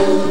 you.